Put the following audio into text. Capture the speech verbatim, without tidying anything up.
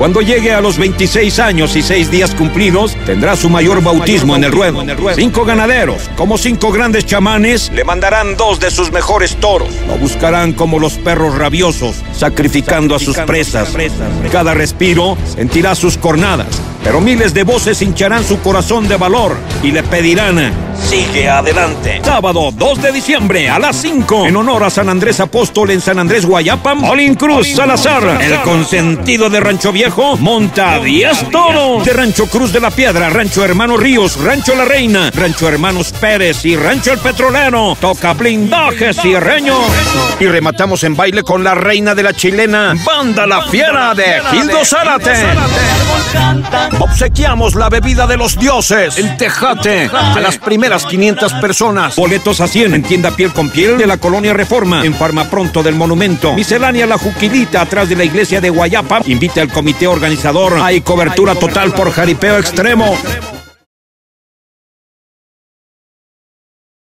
Cuando llegue a los veintiséis años y seis días cumplidos, tendrá su mayor bautismo en el ruedo. Cinco ganaderos, como cinco grandes chamanes, le mandarán dos de sus mejores toros. Lo buscarán como los perros rabiosos, sacrificando a sus presas. Cada respiro sentirá sus cornadas, pero miles de voces hincharán su corazón de valor y le pedirán: sigue adelante. Sábado dos de diciembre a las cinco, en honor a San Andrés Apóstol en San Andrés Huayapam, Olín Cruz Salazar, el consentido de Rancho Viejo, monta diez toros. De Rancho Cruz de la Piedra, Rancho Hermano Ríos, Rancho La Reina, Rancho Hermanos Pérez y Rancho El Petrolero, toca blindajes y reños. Y rematamos en baile con La Reina de la Chilena, Banda La Fiera de Gildo Zárate. Obsequiamos la bebida de los dioses, el Tejate, a las primeras quinientas personas. Boletos a cien en Tienda Piel con Piel de la Colonia Reforma, en Farmapronto del Monumento. Miscelánea La Juquilita, atrás de la iglesia de Huayapam. Invita al comité organizador. Hay cobertura total por jaripeo extremo.